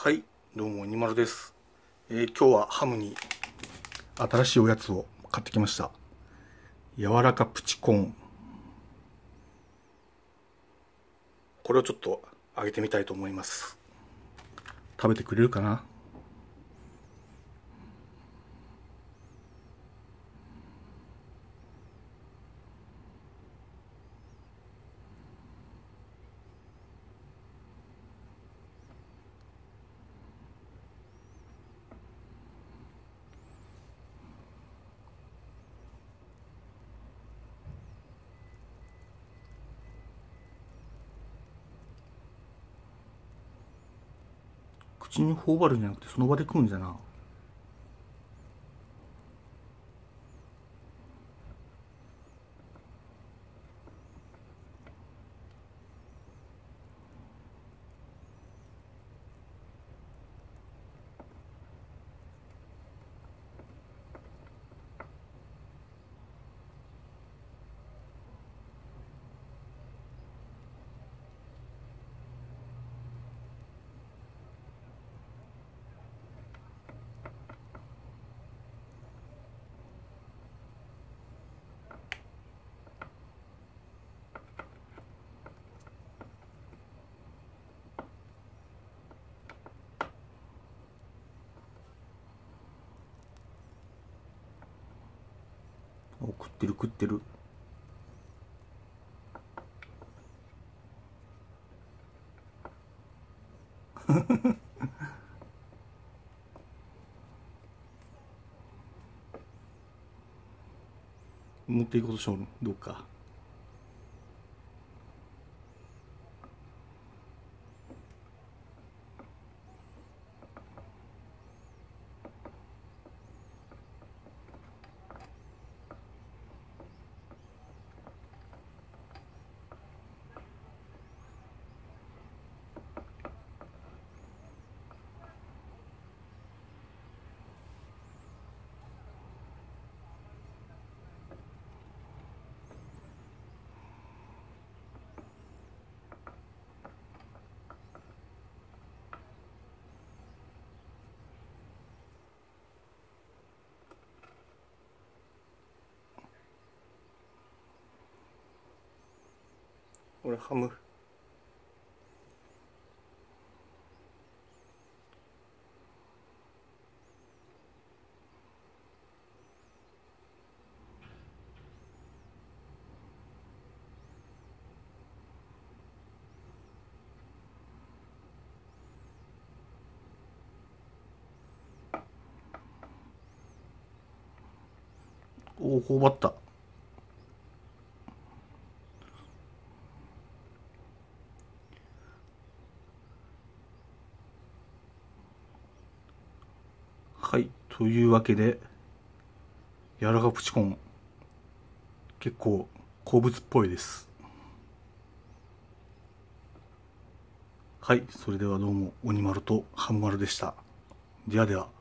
はい、どうもにまるです。今日はハムに新しいおやつを買ってきました。柔らかプチコーン、これをちょっと揚げてみたいと思います。食べてくれるかな。口に頬張るんじゃなくてその場で食うんじゃな。食ってる食ってる。持っていこうとしょ、どっか。これハム。おお、頬張った。はい、というわけで柔らかプチコーン、結構好物っぽいです。はい、それではどうも鬼丸とハム丸でした。ではでは。